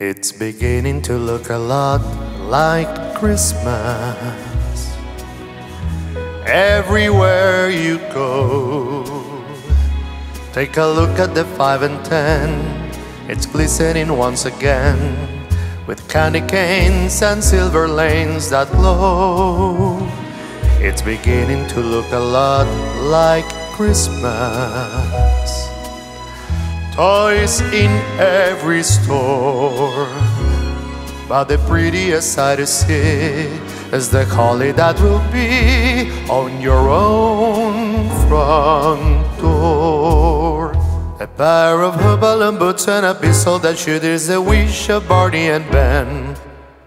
It's beginning to look a lot like Christmas everywhere you go. Take a look at the 5 and 10, it's glistening once again with candy canes and silver lanes that glow. It's beginning to look a lot like Christmas. Toys in every store, but the prettiest sight to see is the holly that will be on your own front door. A pair of hobble boots and a pistol that shoot is the wish of Barney and Ben.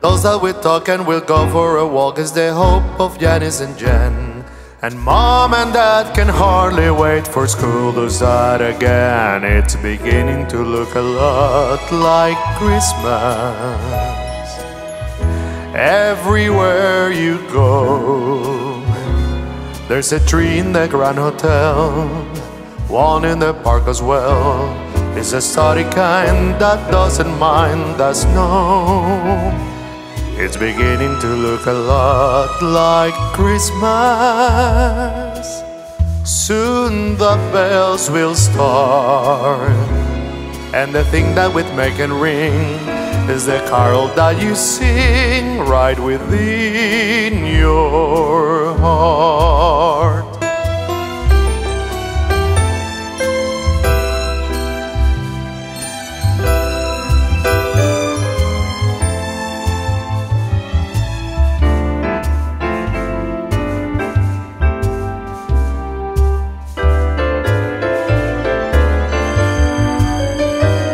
Those that we talk and will go for a walk is the hope of Janice and Jen. And Mom and Dad can hardly wait for school to start again. It's beginning to look a lot like Christmas everywhere you go. There's a tree in the Grand Hotel, one in the park as well. It's a sturdy kind that doesn't mind the snow. It's beginning to look a lot like Christmas. Soon the bells will start, and the thing that we'd make and ring is the carol that you sing right within your heart.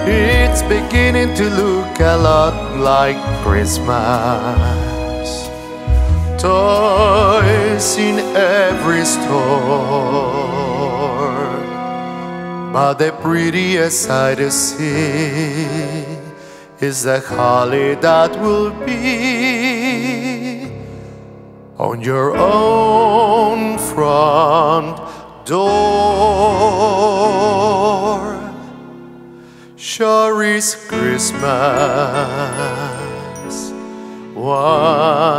It's beginning to look a lot like Christmas. Toys in every store, but the prettiest sight to see is the holly that will be on your own front door. Sure is Christmas. Why?